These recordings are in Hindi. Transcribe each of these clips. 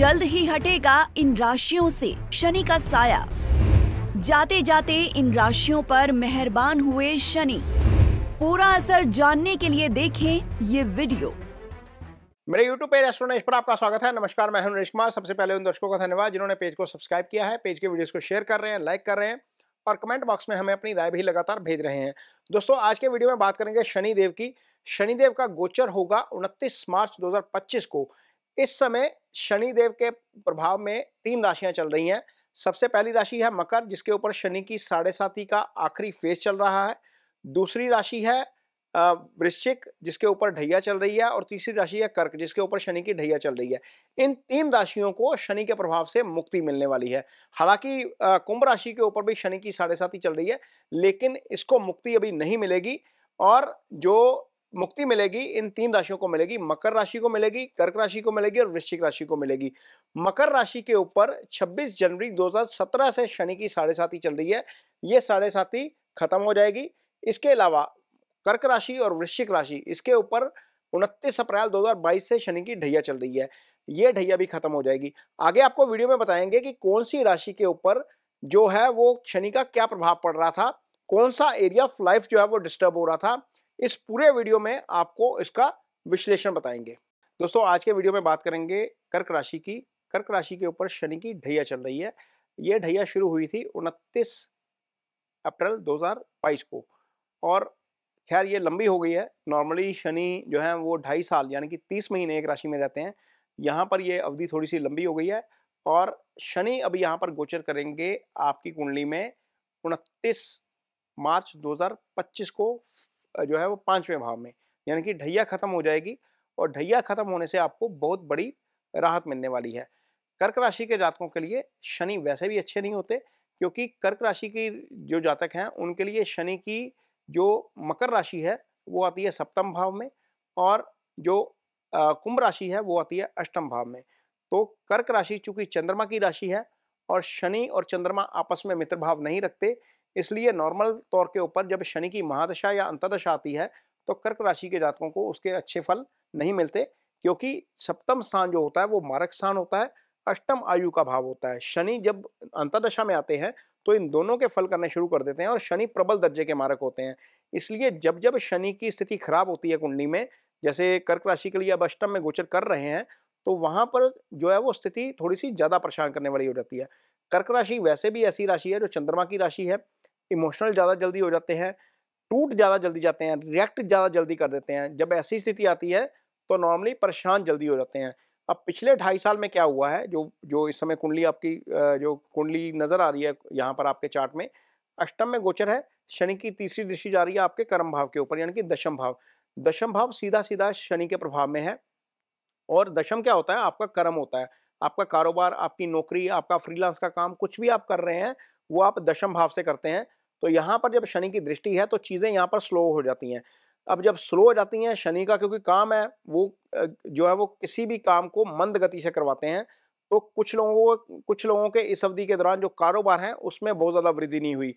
जल्द ही हटेगा इन राशियों से शनि का साया। जाते जाते इन राशियों पर मेहरबान हुए शनि। पूरा असर जानने के लिए देखें ये वीडियो। मेरे YouTube पेज एस्ट्रोनॉइज पर आपका स्वागत है। नमस्कार, मैं हूं नरेश कुमार। सबसे पहले उन दर्शकों का धन्यवाद जिन्होंने पेज को सब्सक्राइब किया है, पेज के वीडियोस को शेयर कर रहे हैं, लाइक कर रहे हैं और कमेंट बॉक्स में हमें अपनी राय भी लगातार भेज रहे हैं। दोस्तों, आज के वीडियो में बात करेंगे शनिदेव की। शनिदेव का गोचर होगा 29 मार्च 2025 को। इस समय शनिदेव के प्रभाव में 3 राशियां चल रही हैं। सबसे पहली राशि है मकर, जिसके ऊपर शनि की 5.5 का आखिरी फेज चल रहा है। दूसरी राशि है वृश्चिक, जिसके ऊपर ढैया चल रही है, और तीसरी राशि है कर्क, जिसके ऊपर शनि की ढैया चल रही है। इन 3 राशियों को शनि के प्रभाव से मुक्ति मिलने वाली है। हालांकि कुंभ राशि के ऊपर भी शनि की 5.5 चल रही है, लेकिन इसको मुक्ति अभी नहीं मिलेगी। और जो मुक्ति मिलेगी इन 3 राशियों को मिलेगी। मकर राशि को मिलेगी, कर्क राशि को मिलेगी और वृश्चिक राशि को मिलेगी। मकर राशि के ऊपर 26 जनवरी 2017 से शनि की 5.5 चल रही है। ये 5.5 खत्म हो जाएगी। इसके अलावा कर्क राशि और वृश्चिक राशि, इसके ऊपर 29 अप्रैल 2022 से शनि की ढैया चल रही है। ये ढैया भी खत्म हो जाएगी। आगे आपको वीडियो में बताएंगे कि कौन सी राशि के ऊपर जो है वो शनि का क्या प्रभाव पड़ रहा था, कौन सा एरिया ऑफ लाइफ जो है वो डिस्टर्ब हो रहा था। इस पूरे वीडियो में आपको इसका विश्लेषण बताएंगे। दोस्तों, आज के वीडियो में बात करेंगे कर्क राशि की। कर्क राशि के ऊपर शनि की ढैया चल रही है। ये ढैया शुरू हुई थी 29 अप्रैल 2022 को और खैर ये लंबी हो गई है। नॉर्मली शनि जो है वो 2.5 साल यानी कि 30 महीने एक राशि में रहते हैं। यहाँ पर ये अवधि थोड़ी सी लंबी हो गई है और शनि अभी यहाँ पर गोचर करेंगे आपकी कुंडली में 29 मार्च 2025 को जो है वो 5वें भाव में, यानी कि ढैया खत्म हो जाएगी। और ढैया खत्म होने से आपको बहुत बड़ी राहत मिलने वाली है। कर्क राशि के जातकों के लिए शनि वैसे भी अच्छे नहीं होते, क्योंकि कर्क राशि की जो जातक हैं उनके लिए शनि की जो मकर राशि है वो आती है 7वें भाव में और जो कुंभ राशि है वो आती है 8वें भाव में। तो कर्क राशि चूंकि चंद्रमा की राशि है और शनि और चंद्रमा आपस में मित्र भाव नहीं रखते, इसलिए नॉर्मल तौर के ऊपर जब शनि की महादशा या अंतर्दशा आती है तो कर्क राशि के जातकों को उसके अच्छे फल नहीं मिलते, क्योंकि 7वां स्थान जो होता है वो मारक स्थान होता है, 8वां आयु का भाव होता है। शनि जब अंतर्दशा में आते हैं तो इन दोनों के फल करने शुरू कर देते हैं और शनि प्रबल दर्जे के मारक होते हैं। इसलिए जब जब शनि की स्थिति खराब होती है कुंडली में, जैसे कर्क राशि के लिए अब 8वें में गोचर कर रहे हैं, तो वहां पर जो है वो स्थिति थोड़ी सी ज्यादा परेशान करने वाली हो जाती है। कर्क राशि वैसे भी ऐसी राशि है जो चंद्रमा की राशि है। इमोशनल ज्यादा जल्दी हो जाते हैं, टूट ज्यादा जल्दी जाते हैं, रिएक्ट ज्यादा जल्दी कर देते हैं। जब ऐसी स्थिति आती है तो नॉर्मली परेशान जल्दी हो जाते हैं। अब पिछले 2.5 साल में क्या हुआ है, जो इस समय कुंडली आपकी जो कुंडली नजर आ रही है यहाँ पर आपके चार्ट में, 8वें में गोचर है, शनि की तीसरी दृष्टि जा रही है आपके कर्म भाव के ऊपर यानी कि 10वें भाव। 10वें भाव सीधा सीधा शनि के प्रभाव में है और 10वां क्या होता है, आपका कर्म होता है, आपका कारोबार, आपकी नौकरी, आपका फ्रीलांस का काम, कुछ भी आप कर रहे हैं वो आप 10वें भाव से करते हैं। तो यहाँ पर जब शनि की दृष्टि है तो चीजें यहाँ पर स्लो हो जाती हैं। अब जब स्लो हो जाती हैं, शनि का क्योंकि काम है वो जो है वो किसी भी काम को मंद गति से करवाते हैं, तो कुछ लोगों के इस अवधि के दौरान जो कारोबार हैं उसमें बहुत ज़्यादा वृद्धि नहीं हुई।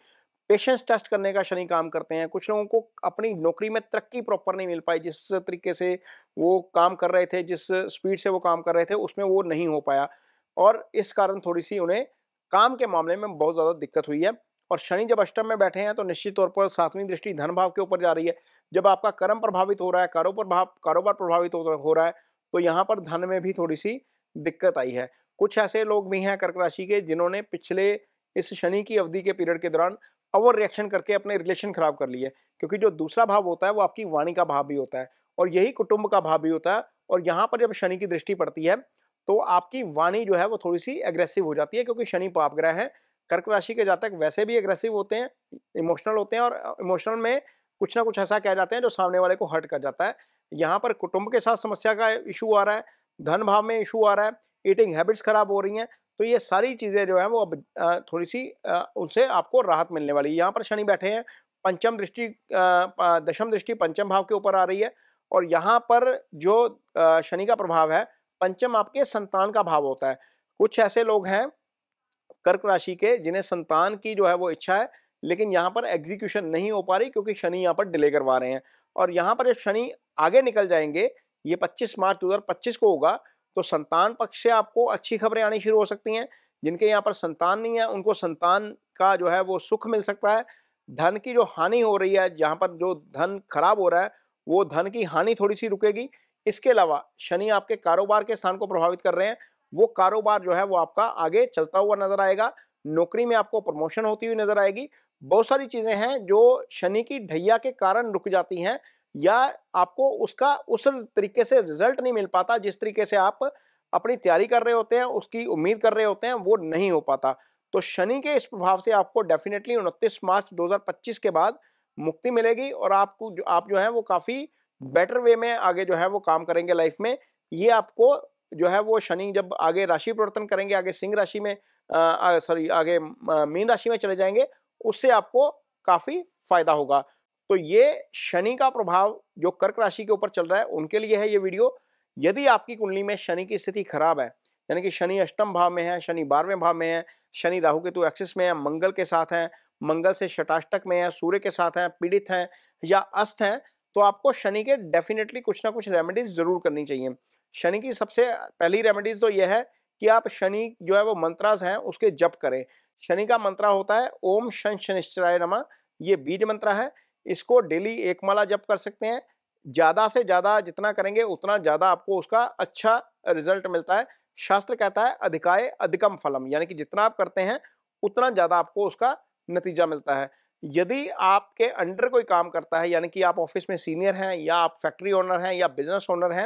पेशेंस टेस्ट करने का शनि काम करते हैं। कुछ लोगों को अपनी नौकरी में तरक्की प्रॉपर नहीं मिल पाई, जिस तरीके से वो काम कर रहे थे, जिस स्पीड से वो काम कर रहे थे उसमें वो नहीं हो पाया और इस कारण थोड़ी सी उन्हें काम के मामले में बहुत ज़्यादा दिक्कत हुई है। और शनि जब 8वें में बैठे हैं तो निश्चित तौर पर 7वीं दृष्टि धन भाव के ऊपर जा रही है। जब आपका कर्म प्रभावित हो रहा है, कारोबार प्रभावित हो रहा है, तो यहाँ पर धन में भी थोड़ी सी दिक्कत आई है। कुछ ऐसे लोग भी हैं कर्क राशि के जिन्होंने पिछले इस शनि की अवधि के पीरियड के दौरान ओवर रिएक्शन करके अपने रिलेशन खराब कर लिए, क्योंकि जो दूसरा भाव होता है वो आपकी वाणी का भाव भी होता है और यही कुटुंब का भाव भी होता है। और यहाँ पर जब शनि की दृष्टि पड़ती है तो आपकी वाणी जो है वो थोड़ी सी एग्रेसिव हो जाती है, क्योंकि शनि पाप ग्रह है। कर्क राशि के जातक वैसे भी एग्रेसिव होते हैं, इमोशनल होते हैं और इमोशनल में कुछ ना कुछ ऐसा कह जाते हैं जो सामने वाले को हर्ट कर जाता है। यहाँ पर कुटुंब के साथ समस्या का इशू आ रहा है, धन भाव में इशू आ रहा है, ईटिंग हैबिट्स खराब हो रही हैं, तो ये सारी चीज़ें जो है वो अब थोड़ी सी उनसे आपको राहत मिलने वाली है। यहाँ पर शनि बैठे हैं, 10वीं दृष्टि 5वें भाव के ऊपर आ रही है और यहाँ पर जो शनि का प्रभाव है, 5वां आपके संतान का भाव होता है। कुछ ऐसे लोग हैं कर्क राशि के जिन्हें संतान की जो है वो इच्छा है, लेकिन यहाँ पर एग्जीक्यूशन नहीं हो पा रही क्योंकि शनि यहाँ पर डिले करवा रहे हैं। और यहाँ पर जब शनि आगे निकल जाएंगे, ये 25 मार्च 2025 को होगा, तो संतान पक्ष से आपको अच्छी खबरें आनी शुरू हो सकती हैं। जिनके यहाँ पर संतान नहीं है उनको संतान का जो है वो सुख मिल सकता है। धन की जो हानि हो रही है, जहाँ पर जो धन खराब हो रहा है वो धन की हानि थोड़ी सी रुकेगी। इसके अलावा शनि आपके कारोबार के स्थान को प्रभावित कर रहे हैं, वो कारोबार जो है वो आपका आगे चलता हुआ नजर आएगा। नौकरी में आपको प्रमोशन होती हुई नजर आएगी। बहुत सारी चीजें हैं जो शनि की ढैया के कारण रुक जाती हैं या आपको उसका उस तरीके से रिजल्ट नहीं मिल पाता जिस तरीके से आप अपनी तैयारी कर रहे होते हैं, उसकी उम्मीद कर रहे होते हैं, वो नहीं हो पाता। तो शनि के इस प्रभाव से आपको डेफिनेटली 29 मार्च 2025 के बाद मुक्ति मिलेगी और आपको आप जो है वो काफ़ी बेटर वे में आगे जो है वो काम करेंगे लाइफ में। ये आपको जो है वो शनि जब आगे राशि परिवर्तन करेंगे, आगे सिंह राशि में आगे मीन राशि में चले जाएंगे, उससे आपको काफ़ी फायदा होगा। तो ये शनि का प्रभाव जो कर्क राशि के ऊपर चल रहा है उनके लिए है ये वीडियो। यदि आपकी कुंडली में शनि की स्थिति खराब है, यानी कि शनि अष्टम भाव में है, शनि 12वें भाव में है, शनि राहु केतु एक्सिस में है, मंगल के साथ है, मंगल से शताष्टक में है, सूर्य के साथ है, पीड़ित हैं या अस्त हैं, तो आपको शनि के डेफिनेटली कुछ ना कुछ रेमेडीज जरूर करनी चाहिए। शनि की सबसे पहली रेमेडीज तो यह है कि आप शनि जो है वो मंत्रास हैं उसके जप करें। शनि का मंत्रा होता है ओम शनि शनिश्चराय नमः, ये बीज मंत्रा है। इसको डेली 1 माला जप कर सकते हैं। ज़्यादा से ज़्यादा जितना करेंगे उतना ज़्यादा आपको उसका अच्छा रिजल्ट मिलता है। शास्त्र कहता है अधिकाय अधिकम फलम, यानी कि जितना आप करते हैं उतना ज़्यादा आपको उसका नतीजा मिलता है। यदि आपके अंडर कोई काम करता है, यानी कि आप ऑफिस में सीनियर हैं या आप फैक्ट्री ओनर हैं या बिजनेस ओनर हैं,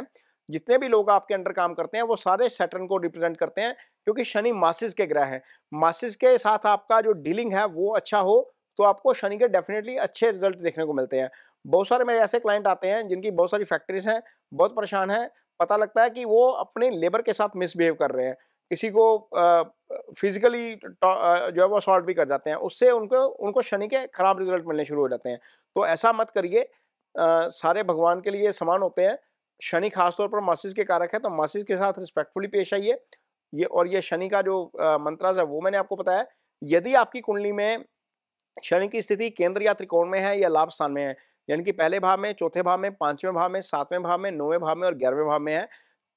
जितने भी लोग आपके अंडर काम करते हैं वो सारे सैटर्न को रिप्रेजेंट करते हैं, क्योंकि शनि मासिस के ग्रह हैं। मासिस के साथ आपका जो डीलिंग है वो अच्छा हो तो आपको शनि के डेफिनेटली अच्छे रिजल्ट देखने को मिलते हैं। बहुत सारे मेरे ऐसे क्लाइंट आते हैं जिनकी बहुत सारी फैक्ट्रीज हैं, बहुत परेशान हैं। पता लगता है कि वो अपने लेबर के साथ मिसबिहेव कर रहे हैं, किसी को फिजिकली जो है वो असॉल्ट भी कर जाते हैं, उससे उनको शनि के खराब रिजल्ट मिलने शुरू हो जाते हैं। तो ऐसा मत करिए, सारे भगवान के लिए समान होते हैं। शनि खासतौर पर मासिस के कारक है, तो मासिस के साथ रिस्पेक्टफुली पेश आइए। ये शनि का जो मंत्राज है वो मैंने आपको बताया। यदि आपकी कुंडली में शनि की स्थिति केंद्र या त्रिकोण में है या लाभ स्थान में है, यानी कि पहले भाव में, चौथे भाव में, 5वें भाव में, 7वें भाव में, 9वें भाव में और 11वें भाव में है,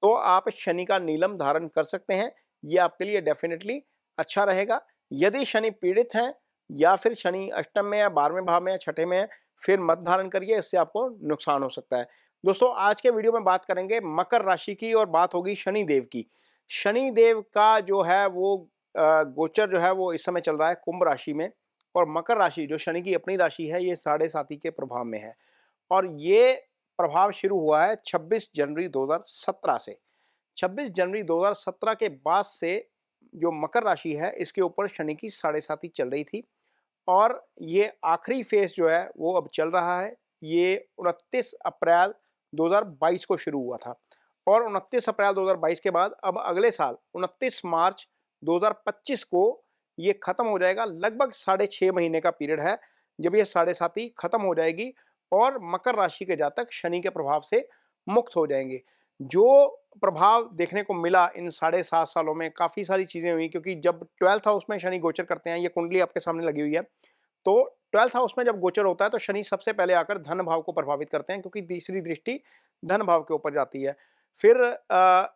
तो आप शनि का नीलम धारण कर सकते हैं। ये आपके लिए डेफिनेटली अच्छा रहेगा। यदि शनि पीड़ित हैं या फिर शनि अष्टम में है, 12वें भाव में है, 6ठे में है, फिर मत धारण करिए, इससे आपको नुकसान हो सकता है। दोस्तों, आज के वीडियो में बात करेंगे मकर राशि की और बात होगी शनि देव की। शनि देव का जो है वो गोचर जो है वो इस समय चल रहा है कुंभ राशि में, और मकर राशि जो शनि की अपनी राशि है ये 7.5 के प्रभाव में है। और ये प्रभाव शुरू हुआ है 26 जनवरी 2017 से। 26 जनवरी 2017 के बाद से जो मकर राशि है इसके ऊपर शनि की 7.5 चल रही थी, और ये आखिरी फेज जो है वो अब चल रहा है। ये 29 अप्रैल 2022 को शुरू हुआ था, और 29 अप्रैल 2022 के बाद अब अगले साल 29 मार्च 2025 को ये खत्म हो जाएगा। लगभग 6.5 महीने का पीरियड है जब ये 7.5 खत्म हो जाएगी और मकर राशि के जातक शनि के प्रभाव से मुक्त हो जाएंगे। जो प्रभाव देखने को मिला इन 7.5 सालों में, काफ़ी सारी चीज़ें हुई, क्योंकि जब 12th हाउस में शनि गोचर करते हैं, ये कुंडली आपके सामने लगी हुई है, तो 12th हाउस में जब गोचर होता है तो शनि सबसे पहले आकर धन भाव को प्रभावित करते हैं, क्योंकि तीसरी दृष्टि धन भाव के ऊपर जाती है। फिर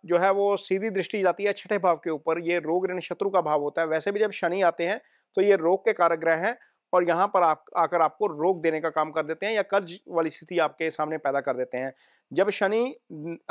जो है वो सीधी दृष्टि जाती है 6ठे भाव के ऊपर। ये रोग ऋण शत्रु का भाव होता है। वैसे भी जब शनि आते हैं तो ये रोग के कारक ग्रह हैं, और यहाँ पर आकर आपको रोग देने का काम कर देते हैं या कर्ज वाली स्थिति आपके सामने पैदा कर देते हैं। जब शनि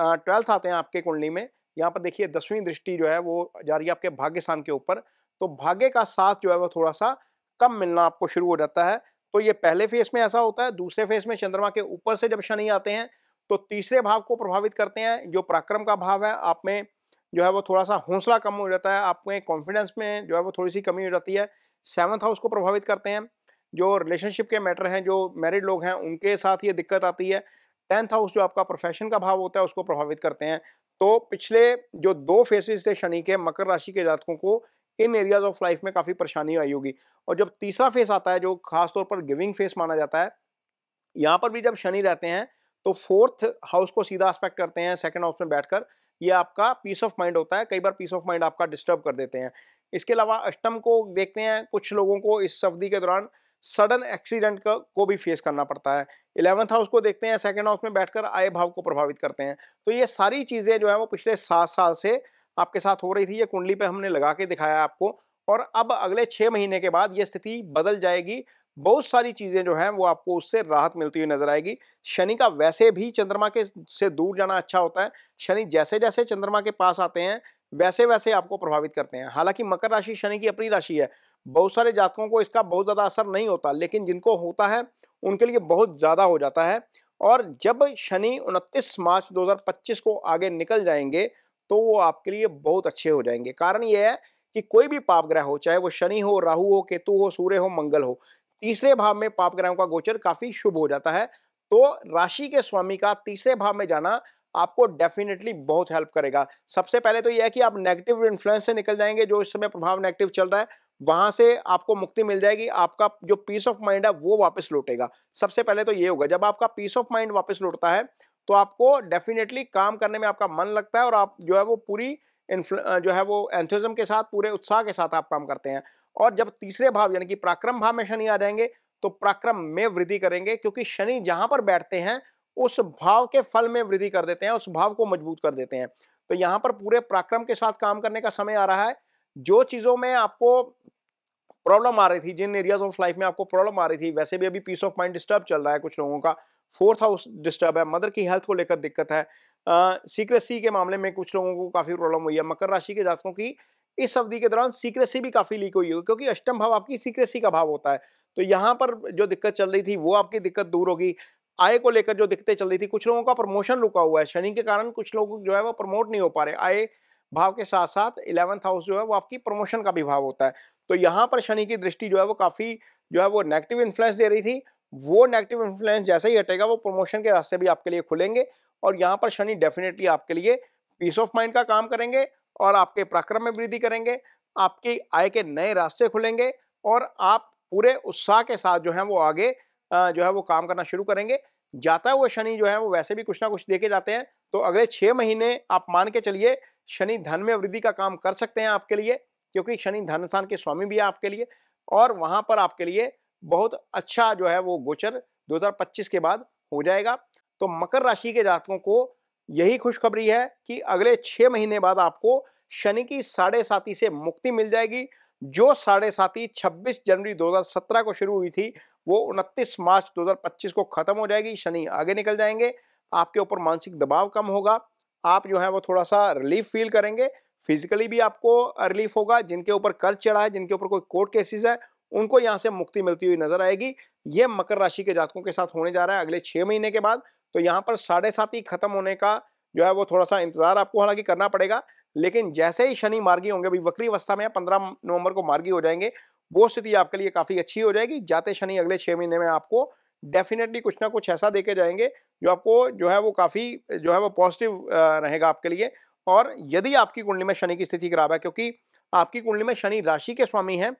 12th आते हैं आपके कुंडली में, यहाँ पर देखिए 10वीं दृष्टि जो है वो जा रही है आपके भाग्य स्थान के ऊपर, तो भाग्य का साथ जो है वो थोड़ा सा कम मिलना आपको शुरू हो जाता है। तो ये पहले फेज में ऐसा होता है। दूसरे फेज में चंद्रमा के ऊपर से जब शनि आते हैं तो तीसरे भाव को प्रभावित करते हैं, जो पराक्रम का भाव है। आप में जो है वो थोड़ा सा हौसला कम हो जाता है, आप में कॉन्फिडेंस में जो है वो थोड़ी सी कमी हो जाती है। 7वें हाउस को प्रभावित करते हैं, जो रिलेशनशिप के मैटर हैं, जो मैरिड लोग हैं उनके साथ ये दिक्कत आती है। 10th हाउस जो आपका प्रोफेशन का भाव होता है उसको प्रभावित करते हैं। तो पिछले जो 2 फेसेस थे शनि के, मकर राशि के जातकों को इन एरियाज ऑफ लाइफ में काफ़ी परेशानी आई होगी। और जब तीसरा फेस आता है, जो खासतौर पर गिविंग फेस माना जाता है, यहाँ पर भी जब शनि रहते हैं तो 4th हाउस को सीधा एस्पेक्ट करते हैं 2nd हाउस में बैठकर। ये आपका पीस ऑफ माइंड होता है, कई बार पीस ऑफ माइंड आपका डिस्टर्ब कर देते हैं। इसके अलावा अष्टम को देखते हैं। कुछ लोगों को इस अवधि के दौरान सडन एक्सीडेंट को भी फेस करना पड़ता है। 11th हाउस को देखते हैं, सेकंड हाउस में बैठकर आय भाव को प्रभावित करते हैं। तो ये सारी चीज़ें जो है वो पिछले 7 साल से आपके साथ हो रही थी। ये कुंडली पे हमने लगा के दिखाया आपको, और अब अगले 6 महीने के बाद ये स्थिति बदल जाएगी। बहुत सारी चीज़ें जो हैं वो आपको उससे राहत मिलती हुई नजर आएगी। शनि का वैसे भी चंद्रमा के से दूर जाना अच्छा होता है। शनि जैसे जैसे चंद्रमा के पास आते हैं वैसे वैसे आपको प्रभावित करते हैं। हालांकि मकर राशि शनि की अपनी राशि है, बहुत सारे जातकों को इसका बहुत ज़्यादा असर नहीं होता, लेकिन जिनको होता है उनके लिए बहुत ज़्यादा हो जाता है। और जब शनि 29 मार्च 2025 को आगे निकल जाएंगे तो वो आपके लिए बहुत अच्छे हो जाएंगे। कारण ये है कि कोई भी पाप ग्रह हो, चाहे वो शनि हो, राहु हो, केतु हो, सूर्य हो, मंगल हो, तीसरे भाव में पाप ग्रहों का गोचर काफ़ी शुभ हो जाता है। तो राशि के स्वामी का तीसरे भाव में जाना आपको डेफिनेटली बहुत हेल्प करेगा। सबसे पहले तो यह है कि आप नेगेटिव इन्फ्लुएंस से निकल जाएंगे, जो इस समय प्रभाव नेगेटिव चल रहा है वहां से आपको मुक्ति मिल जाएगी। आपका जो पीस ऑफ माइंड है वो वापस लौटेगा। सबसे पहले तो ये होगा, जब आपका पीस ऑफ माइंड वापस लौटता है तो आपको डेफिनेटली काम करने में आपका मन लगता है, और आप जो है वो पूरी जो है वो एंथुसिज्म के साथ, पूरे उत्साह के साथ आप काम करते हैं। और जब तीसरे भाव यानी कि पराक्रम भाव में शनि आ जाएंगे तो पराक्रम में वृद्धि करेंगे, क्योंकि शनि जहां पर बैठते हैं उस भाव के फल में वृद्धि कर देते हैं, उस भाव को मजबूत कर देते हैं। तो यहाँ पर पूरे पराक्रम के साथ काम करने का समय आ रहा है। जो चीज़ों में आपको प्रॉब्लम आ रही थी, जिन एरियाज ऑफ लाइफ में आपको प्रॉब्लम आ रही थी, वैसे भी अभी पीस ऑफ माइंड डिस्टर्ब चल रहा है। कुछ लोगों का 4th हाउस डिस्टर्ब है, मदर की हेल्थ को लेकर दिक्कत है, सीक्रेसी के मामले में कुछ लोगों को काफ़ी प्रॉब्लम हुई है। मकर राशि के जातकों की इस अवधि के दौरान सीक्रेसी भी काफ़ी लीक हुई होगी, क्योंकि अष्टम भाव आपकी सीक्रेसी का भाव होता है। तो यहाँ पर जो दिक्कत चल रही थी वो आपकी दिक्कत दूर होगी। आय को लेकर जो दिक्कतें चल रही थी, कुछ लोगों का प्रमोशन रुका हुआ है शनि के कारण, कुछ लोग जो है वो प्रमोट नहीं हो पा रहे। आय भाव के साथ साथ 11th हाउस जो है वो आपकी प्रमोशन का भी भाव होता है। तो यहाँ पर शनि की दृष्टि जो है वो काफ़ी जो है वो नेगेटिव इन्फ्लुएंस दे रही थी। वो नेगेटिव इन्फ्लुएंस जैसे ही हटेगा वो प्रमोशन के रास्ते भी आपके लिए खुलेंगे, और यहाँ पर शनि डेफिनेटली आपके लिए पीस ऑफ माइंड का काम करेंगे और आपके पराक्रम में वृद्धि करेंगे। आपकी आय के नए रास्ते खुलेंगे और आप पूरे उत्साह के साथ जो है वो आगे जो है वो काम करना शुरू करेंगे। जाता हुआ शनि जो है वो वैसे भी कुछ ना कुछ देके जाते हैं। तो अगले 6 महीने आप मान के चलिए शनि धन में वृद्धि का काम कर सकते हैं आपके लिए, क्योंकि शनि धन स्थान के स्वामी भी है आपके लिए, और वहां पर आपके लिए बहुत अच्छा जो है वो गोचर 2025 के बाद हो जाएगा। तो मकर राशि के जातकों को यही खुशखबरी है कि अगले 6 महीने बाद आपको शनि की साढ़ेसाती से मुक्ति मिल जाएगी। जो साढ़ेसाती 26 जनवरी 2017 को शुरू हुई थी वो 29 मार्च 2025 को खत्म हो जाएगी। शनि आगे निकल जाएंगे, आपके ऊपर मानसिक दबाव कम होगा, आप जो है वो थोड़ा सा रिलीफ फील करेंगे। फिजिकली भी आपको रिलीफ होगा। जिनके ऊपर कर्ज चढ़ा है, जिनके ऊपर कोई कोर्ट केसेस है, उनको यहाँ से मुक्ति मिलती हुई नजर आएगी। ये मकर राशि के जातकों के साथ होने जा रहा है अगले 6 महीने के बाद। तो यहाँ पर साढ़ेसाती खत्म होने का जो है वो थोड़ा सा इंतजार आपको हालांकि करना पड़ेगा, लेकिन जैसे ही शनि मार्गी होंगे, अभी वक्री अवस्था में 15 नवंबर को मार्गी हो जाएंगे, वो स्थिति आपके लिए काफ़ी अच्छी हो जाएगी। जाते शनि अगले 6 महीने में आपको डेफिनेटली कुछ ना कुछ ऐसा देके जाएंगे जो आपको जो है वो काफ़ी जो है वो पॉजिटिव रहेगा आपके लिए। और यदि आपकी कुंडली में शनि की स्थिति खराब है, क्योंकि आपकी कुंडली में शनि राशि के स्वामी हैं,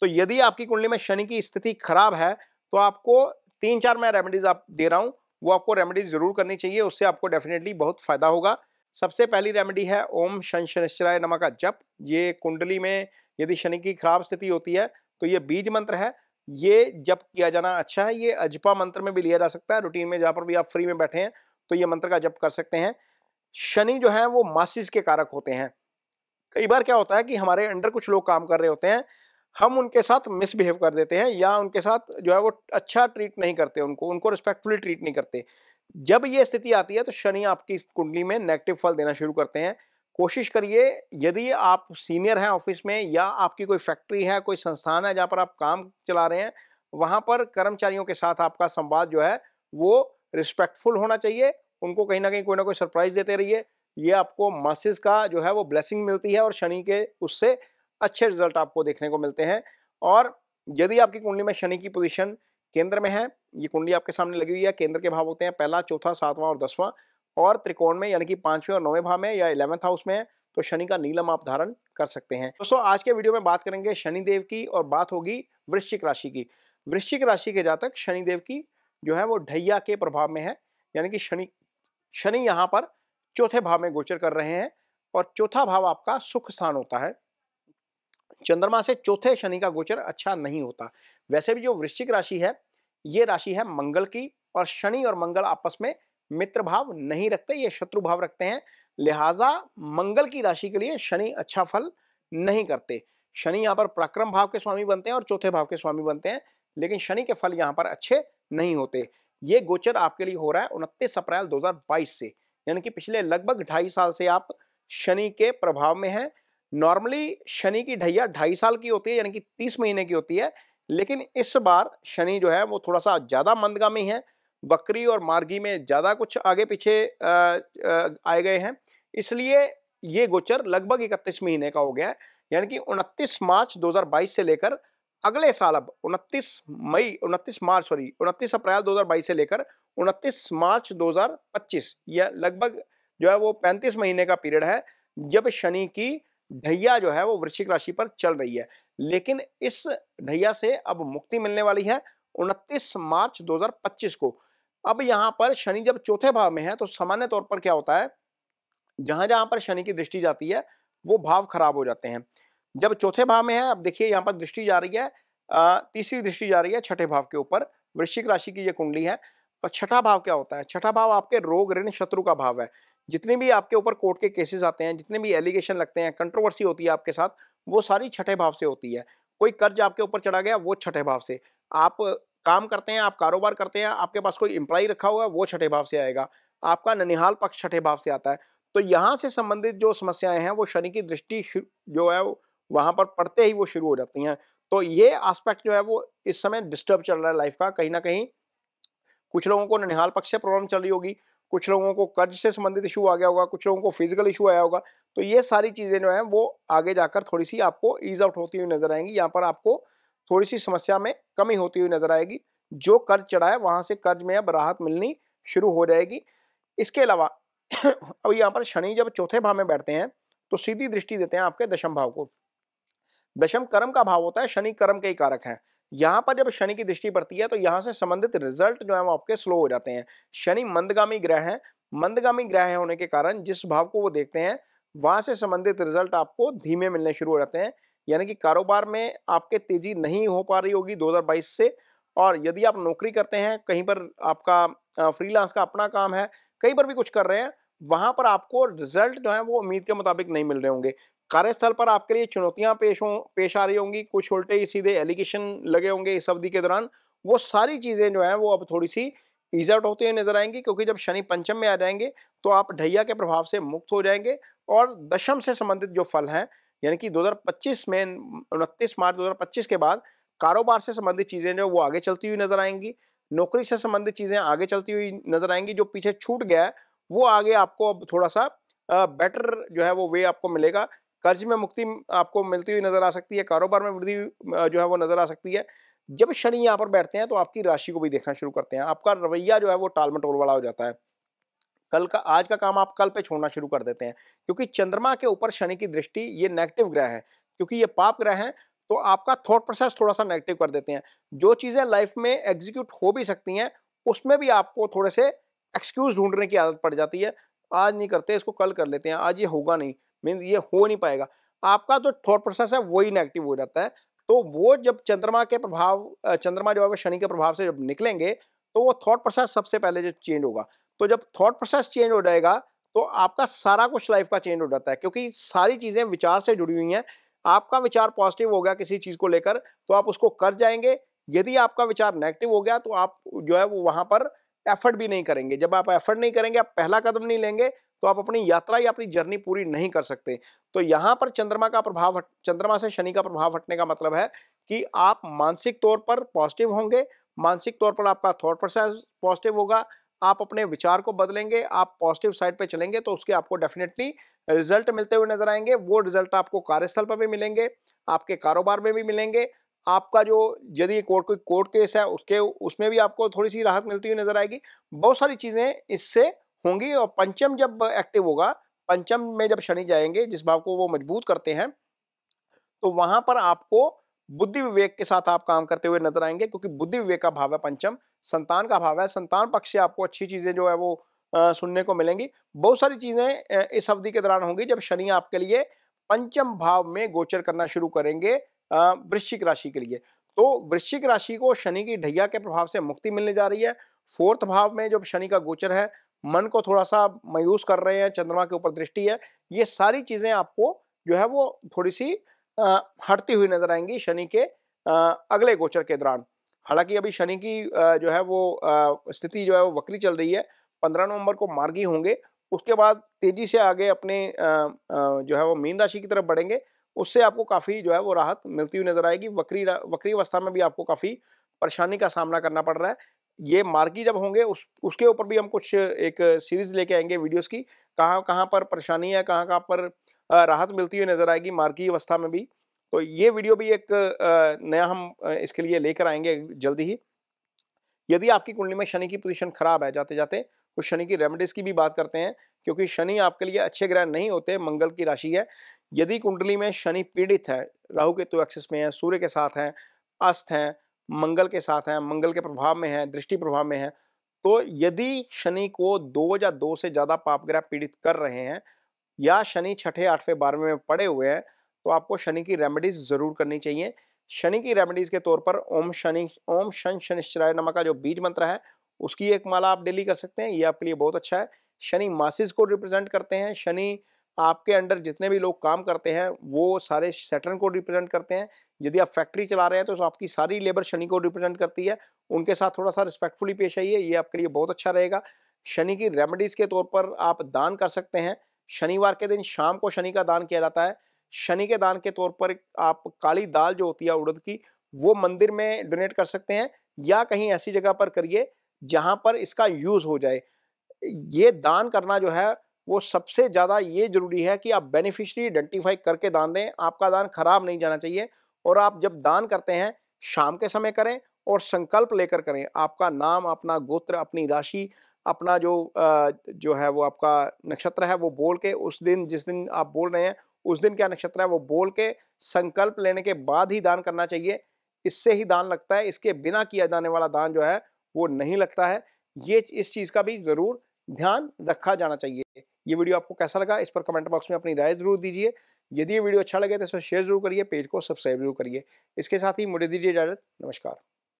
तो यदि आपकी कुंडली में शनि की स्थिति खराब है तो आपको 3-4 मैं रेमेडीज़ आप दे रहा हूँ, वो आपको रेमेडीज जरूर करनी चाहिए। उससे आपको डेफिनेटली बहुत फ़ायदा होगा। सबसे पहली रेमेडी है ओम शनि शनिश्चराय नमः का जप। ये कुंडली में यदि शनि की खराब स्थिति होती है तो ये बीज मंत्र है, ये जप किया जाना अच्छा है। ये अजपा मंत्र में भी लिया जा सकता है। रूटीन में जहाँ पर भी आप फ्री में बैठे हैं तो ये मंत्र का जप कर सकते हैं। शनि जो है वो मासिस के कारक होते हैं। कई बार क्या होता है कि हमारे अंडर कुछ लोग काम कर रहे होते हैं, हम उनके साथ मिसबिहेव कर देते हैं या उनके साथ जो है वो अच्छा ट्रीट नहीं करते, उनको रिस्पेक्टफुली ट्रीट नहीं करते। जब ये स्थिति आती है तो शनि आपकी इस कुंडली में नेगेटिव फल देना शुरू करते हैं। कोशिश करिए, यदि आप सीनियर हैं ऑफिस में या आपकी कोई फैक्ट्री है, कोई संस्थान है जहाँ पर आप काम चला रहे हैं, वहाँ पर कर्मचारियों के साथ आपका संवाद जो है वो रिस्पेक्टफुल होना चाहिए। उनको कहीं ना कहीं कोई ना कोई सरप्राइज देते रहिए। ये आपको मासिस का जो है वो ब्लेसिंग मिलती है और शनि के उससे अच्छे रिजल्ट आपको देखने को मिलते हैं। और यदि आपकी कुंडली में शनि की पोजीशन केंद्र में है, ये कुंडली आपके सामने लगी हुई है, केंद्र के भाव होते हैं 1, 4, 7 और 10, और त्रिकोण में यानी कि 5वें और 9वें भाव में या 11th हाउस में है, तो शनि का नीलम आप धारण कर सकते हैं। दोस्तों, आज के वीडियो में बात करेंगे शनिदेव की और बात होगी वृश्चिक राशि की। वृश्चिक राशि के जातक शनिदेव की जो है वो ढैया के प्रभाव में है, यानी कि शनि यहाँ पर 4थे भाव में गोचर कर रहे हैं और 4था भाव आपका सुख स्थान होता है। चंद्रमा से चौथे शनि का गोचर अच्छा नहीं होता। वैसे भी जो वृश्चिक राशि है ये राशि है मंगल की, और शनि और मंगल आपस में मित्र भाव नहीं रखते, ये शत्रु भाव रखते हैं। लिहाजा मंगल की राशि के लिए शनि अच्छा फल नहीं करते। शनि यहाँ पर पराक्रम भाव के स्वामी बनते हैं और चौथे भाव के स्वामी बनते हैं, लेकिन शनि के फल यहाँ पर अच्छे नहीं होते। ये गोचर आपके लिए हो रहा है 29 अप्रैल 2022 से, यानी कि पिछले लगभग 2.5 साल से आप शनि के प्रभाव में हैं। नॉर्मली शनि की ढैया 2.5 साल की होती है, यानी कि 30 महीने की होती है, लेकिन इस बार शनि जो है वो थोड़ा सा ज़्यादा मंदगामी है, बकरी और मार्गी में ज़्यादा कुछ आगे पीछे आए गए हैं, इसलिए ये गोचर लगभग 31 महीने का हो गया है, यानी कि 29 मार्च 2022 से लेकर अगले साल अब 29 अप्रैल 2022 से लेकर 29 मार्च 2025 यह लगभग जो है वो 35 महीने का पीरियड है जब शनि की ढैया जो है वो वृश्चिक राशि पर चल रही है। लेकिन इस ढैया से अब मुक्ति मिलने वाली है 29 मार्च 2025 को। अब यहाँ पर शनि जब चौथे भाव में है तो सामान्य तौर पर क्या होता है, जहां जहां पर शनि की दृष्टि जाती है वो भाव खराब हो जाते हैं। जब चौथे भाव में है, अब देखिए यहाँ पर दृष्टि जा रही है, तीसरी दृष्टि जा रही है छठे भाव के ऊपर। वृश्चिक राशि की ये कुंडली है और छठा भाव क्या होता है, छठा भाव आपके रोग ऋण शत्रु का भाव है। जितने भी आपके ऊपर कोर्ट के केसेस आते हैं, जितने भी एलिगेशन लगते हैं, कंट्रोवर्सी होती है आपके साथ, वो सारी छठे भाव से होती है। कोई कर्ज आपके ऊपर चढ़ा गया वो छठे भाव से। आप काम करते हैं, आप कारोबार करते हैं, आपके पास कोई एम्प्लॉय रखा हुआ है वो छठे भाव से आएगा। आपका ननिहाल पक्ष छठे भाव से आता है, तो यहाँ से संबंधित जो समस्याएं हैं वो शनि की दृष्टि जो है वहाँ पर पड़ते ही वो शुरू हो जाती हैं। तो ये एस्पेक्ट जो है वो इस समय डिस्टर्ब चल रहा है लाइफ का। कहीं ना कहीं कुछ लोगों को ननिहाल पक्ष से प्रॉब्लम चल रही होगी, कुछ लोगों को कर्ज से संबंधित इशू आ गया होगा, कुछ लोगों को फिजिकल इशू आया होगा। तो ये सारी चीज़ें जो हैं वो आगे जाकर थोड़ी सी आपको ईज आउट होती हुई नजर आएंगी। यहाँ पर आपको थोड़ी सी समस्या में कमी होती हुई नजर आएगी। जो कर्ज चढ़ा है वहाँ से कर्ज में अब राहत मिलनी शुरू हो जाएगी। इसके अलावा अब यहाँ पर शनि जब चौथे भाव में बैठते हैं तो सीधी दृष्टि देते हैं आपके दशम भाव को। दशम कर्म का भाव होता है, शनि कर्म के ही कारक हैं। यहाँ पर जब शनि की दृष्टि पड़ती है तो यहाँ से संबंधित रिजल्ट जो है वो आपके स्लो हो जाते हैं। शनि मंदगामी ग्रह हैं, मंदगामी ग्रह होने के कारण जिस भाव को वो देखते हैं वहाँ से संबंधित रिजल्ट आपको धीमे मिलने शुरू हो जाते हैं। यानी कि कारोबार में आपके तेजी नहीं हो पा रही होगी 2022 से। और यदि आप नौकरी करते हैं, कहीं पर आपका फ्रीलांस का अपना काम है, कहीं पर भी कुछ कर रहे हैं, वहाँ पर आपको रिजल्ट जो है वो उम्मीद के मुताबिक नहीं मिल रहे होंगे। कार्यस्थल पर आपके लिए चुनौतियां पेश आ रही होंगी, कुछ उल्टे सीधे एलिगेशन लगे होंगे इस अवधि के दौरान। वो सारी चीज़ें जो हैं वो अब थोड़ी सी ईज आउट होती हुई नजर आएंगी, क्योंकि जब शनि पंचम में आ जाएंगे तो आप ढैया के प्रभाव से मुक्त हो जाएंगे। और दशम से संबंधित जो फल हैं, यानी कि 2025 में 29 मार्च 2025 के बाद कारोबार से संबंधित चीज़ें जो वो आगे चलती हुई नजर आएंगी, नौकरी से संबंधित चीज़ें आगे चलती हुई नजर आएंगी। जो पीछे छूट गया है वो आगे आपको अब थोड़ा सा बेटर जो है वो वे आपको मिलेगा। कर्ज में मुक्ति आपको मिलती हुई नजर आ सकती है, कारोबार में वृद्धि जो है वो नजर आ सकती है। जब शनि यहाँ पर बैठते हैं तो आपकी राशि को भी देखना शुरू करते हैं। आपका रवैया जो है वो टालमटोल वाला हो जाता है। आज का काम आप कल पे छोड़ना शुरू कर देते हैं, क्योंकि चंद्रमा के ऊपर शनि की दृष्टि, ये नेगेटिव ग्रह है, क्योंकि ये पाप ग्रह है, तो आपका थॉट प्रोसेस थोड़ा सा नेगेटिव कर देते हैं। जो चीज़ें लाइफ में एग्जीक्यूट हो भी सकती हैं उसमें भी आपको थोड़े से एक्सक्यूज ढूंढने की आदत पड़ जाती है। आज नहीं करते, इसको कल कर लेते हैं, आज ये होगा नहीं, मीन्स ये हो नहीं पाएगा। आपका जो थॉट प्रोसेस है वही नेगेटिव हो जाता है। तो वो जब चंद्रमा जो है वो शनि के प्रभाव से जब निकलेंगे तो वो थॉट प्रोसेस सबसे पहले जो चेंज होगा। तो जब थॉट प्रोसेस चेंज हो जाएगा तो आपका सारा कुछ लाइफ का चेंज हो जाता है, क्योंकि सारी चीज़ें विचार से जुड़ी हुई हैं। आपका विचार पॉजिटिव हो गया किसी चीज़ को लेकर तो आप उसको कर जाएंगे, यदि आपका विचार नेगेटिव हो गया तो आप जो है वो वहाँ पर एफर्ट भी नहीं करेंगे। जब आप एफर्ट नहीं करेंगे, आप पहला कदम नहीं लेंगे, तो आप अपनी यात्रा या अपनी जर्नी पूरी नहीं कर सकते। तो यहाँ पर चंद्रमा से शनि का प्रभाव हटने का मतलब है कि आप मानसिक तौर पर पॉजिटिव होंगे, मानसिक तौर पर आपका थॉट प्रोसेस पॉजिटिव होगा, आप अपने विचार को बदलेंगे, आप पॉजिटिव साइड पे चलेंगे, तो उसके आपको डेफिनेटली रिजल्ट मिलते हुए नजर आएंगे। वो रिजल्ट आपको कार्यस्थल पर भी मिलेंगे, आपके कारोबार में भी मिलेंगे। आपका जो यदि कोई कोर्ट केस है उसमें भी आपको थोड़ी सी राहत मिलती हुई नजर आएगी। बहुत सारी चीज़ें इससे होंगी। और पंचम जब एक्टिव होगा, पंचम में जब शनि जाएंगे जिस भाव को वो मजबूत करते हैं, तो वहां पर आपको बुद्धि विवेक के साथ आप काम करते हुए नजर आएंगे, क्योंकि बुद्धि विवेक का भाव है पंचम, संतान का भाव है। संतान पक्ष से आपको अच्छी चीज़ें जो है वो सुनने को मिलेंगी। बहुत सारी चीज़ें इस अवधि के दौरान होंगी जब शनि आपके लिए पंचम भाव में गोचर करना शुरू करेंगे वृश्चिक राशि के लिए। तो वृश्चिक राशि को शनि की ढैया के प्रभाव से मुक्ति मिलने जा रही है। फोर्थ भाव में जो शनि का गोचर है, मन को थोड़ा सा मायूस कर रहे हैं, चंद्रमा के ऊपर दृष्टि है, ये सारी चीजें आपको जो है वो थोड़ी सी हटती हुई नजर आएंगी शनि के अगले गोचर के दौरान। हालांकि अभी शनि की जो है वो स्थिति जो है वो वक्री चल रही है, 15 नवंबर को मार्गी होंगे, उसके बाद तेजी से आगे अपने जो है वो मीन राशि की तरफ बढ़ेंगे, उससे आपको काफ़ी जो है वो राहत मिलती हुई नजर आएगी। वक्री अवस्था में भी आपको काफ़ी परेशानी का सामना करना पड़ रहा है। ये मार्गी जब होंगे उसके ऊपर भी हम कुछ एक सीरीज लेके आएंगे वीडियोस की, कहाँ कहाँ पर परेशानी है, कहाँ कहाँ पर राहत मिलती हुई नजर आएगी मार्गी अवस्था में भी। तो ये वीडियो भी एक नया हम इसके लिए लेकर आएंगे जल्दी ही। यदि आपकी कुंडली में शनि की पोजीशन खराब है, जाते जाते कुछ शनि की रेमेडीज की भी बात करते हैं, क्योंकि शनि आपके लिए अच्छे ग्रह नहीं होते, मंगल की राशि है। यदि कुंडली में शनि पीड़ित है, राहु केतु एक्सिस में है, सूर्य के साथ है, अस्त है, मंगल के साथ है, मंगल के प्रभाव में है, दृष्टि प्रभाव में है, तो यदि शनि को 2 या 2 से ज़्यादा पापग्रह पीड़ित कर रहे हैं या शनि 6ठे 8वें 12वें में पड़े हुए हैं, तो आपको शनि की रेमेडीज ज़रूर करनी चाहिए। शनि की रेमेडीज के तौर पर ओम शनिश्चराय नमः का जो बीज मंत्र है, उसकी एक माला आप डेली कर सकते हैं, ये आपके लिए बहुत अच्छा है। शनि मासिस को रिप्रेजेंट करते हैं, शनि आपके अंडर जितने भी लोग काम करते हैं वो सारे सैटर्न को रिप्रेजेंट करते हैं। यदि आप फैक्ट्री चला रहे हैं तो आपकी सारी लेबर शनि को रिप्रेजेंट करती है, उनके साथ थोड़ा सा रिस्पेक्टफुली पेश आइए, ये आपके लिए बहुत अच्छा रहेगा। शनि की रेमेडीज के तौर पर आप दान कर सकते हैं। शनिवार के दिन शाम को शनि का दान किया जाता है। शनि के दान के तौर पर आप काली दाल जो होती है उड़द की, वो मंदिर में डोनेट कर सकते हैं या कहीं ऐसी जगह पर करिए जहाँ पर इसका यूज़ हो जाए। ये दान करना जो है वो सबसे ज़्यादा ये ज़रूरी है कि आप बेनिफिशियरी आइडेंटिफाई करके दान दें, आपका दान खराब नहीं जाना चाहिए। और आप जब दान करते हैं शाम के समय करें और संकल्प लेकर करें, आपका नाम, अपना गोत्र, अपनी राशि, अपना जो है वो आपका नक्षत्र है वो बोल के, उस दिन जिस दिन आप बोल रहे हैं उस दिन क्या नक्षत्र है वो बोल के संकल्प लेने के बाद ही दान करना चाहिए। इससे ही दान लगता है, इसके बिना किया जाने वाला दान जो है वो नहीं लगता है। ये इस चीज़ का भी ज़रूर ध्यान रखा जाना चाहिए। ये वीडियो आपको कैसा लगा इस पर कमेंट बॉक्स में अपनी राय ज़रूर दीजिए। यदि ये वीडियो अच्छा लगे तो इसे शेयर ज़रूर करिए, पेज को सब्सक्राइब ज़रूर करिए। इसके साथ ही मुझे दीजिए इजाज़त। नमस्कार।